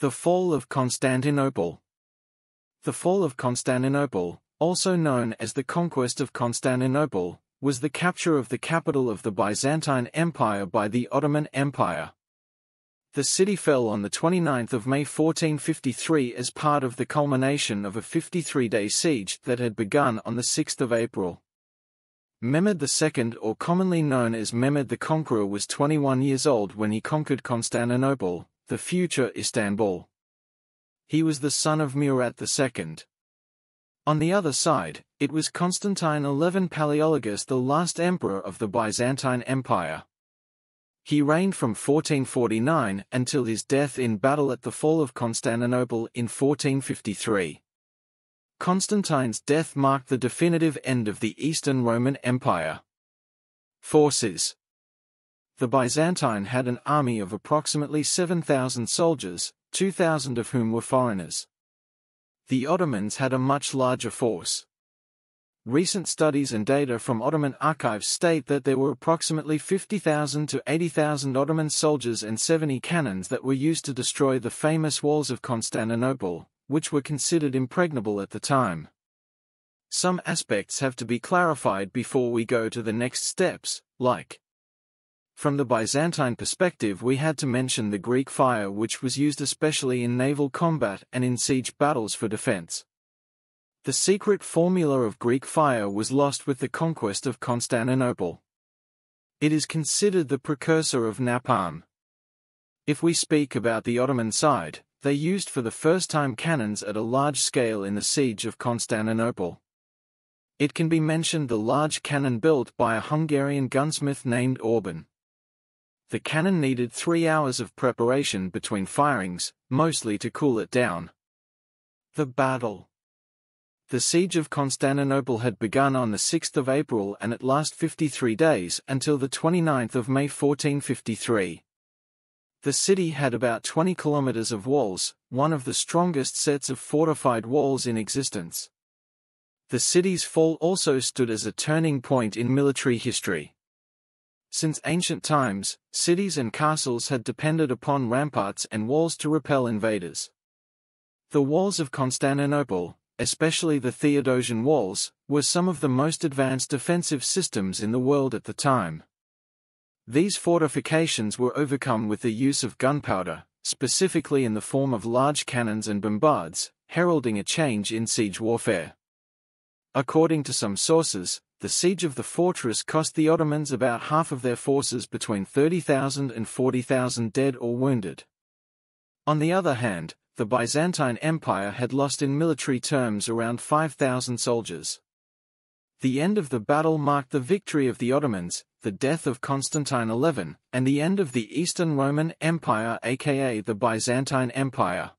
The fall of Constantinople. The fall of Constantinople, also known as the conquest of Constantinople, was the capture of the capital of the Byzantine Empire by the Ottoman Empire. The city fell on the 29th of May 1453 as part of the culmination of a 53-day siege that had begun on the 6th of April. Mehmed II, or commonly known as Mehmed the Conqueror, was 21 years old when he conquered Constantinople, the future Istanbul. He was the son of Murat II. On the other side, it was Constantine XI Palaiologos, the last emperor of the Byzantine Empire. He reigned from 1449 until his death in battle at the fall of Constantinople in 1453. Constantine's death marked the definitive end of the Eastern Roman Empire. Forces. The Byzantine had an army of approximately 7,000 soldiers, 2,000 of whom were foreigners. The Ottomans had a much larger force. Recent studies and data from Ottoman archives state that there were approximately 50,000 to 80,000 Ottoman soldiers and 70 cannons that were used to destroy the famous walls of Constantinople, which were considered impregnable at the time. Some aspects have to be clarified before we go to the next steps, like, from the Byzantine perspective, we had to mention the Greek fire, which was used especially in naval combat and in siege battles for defense. The secret formula of Greek fire was lost with the conquest of Constantinople. It is considered the precursor of napalm. If we speak about the Ottoman side, they used for the first time cannons at a large scale in the siege of Constantinople. It can be mentioned the large cannon built by a Hungarian gunsmith named Orban. The cannon needed 3 hours of preparation between firings, mostly to cool it down. The battle. The siege of Constantinople had begun on the 6th of April and it lasted 53 days until the 29th of May 1453. The city had about 20 kilometers of walls, one of the strongest sets of fortified walls in existence. The city's fall also stood as a turning point in military history. Since ancient times, cities and castles had depended upon ramparts and walls to repel invaders. The walls of Constantinople, especially the Theodosian walls, were some of the most advanced defensive systems in the world at the time. These fortifications were overcome with the use of gunpowder, specifically in the form of large cannons and bombards, heralding a change in siege warfare. According to some sources, the siege of the fortress cost the Ottomans about half of their forces, between 30,000 and 40,000 dead or wounded. On the other hand, the Byzantine Empire had lost in military terms around 5,000 soldiers. The end of the battle marked the victory of the Ottomans, the death of Constantine XI, and the end of the Eastern Roman Empire, aka the Byzantine Empire.